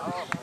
Oh.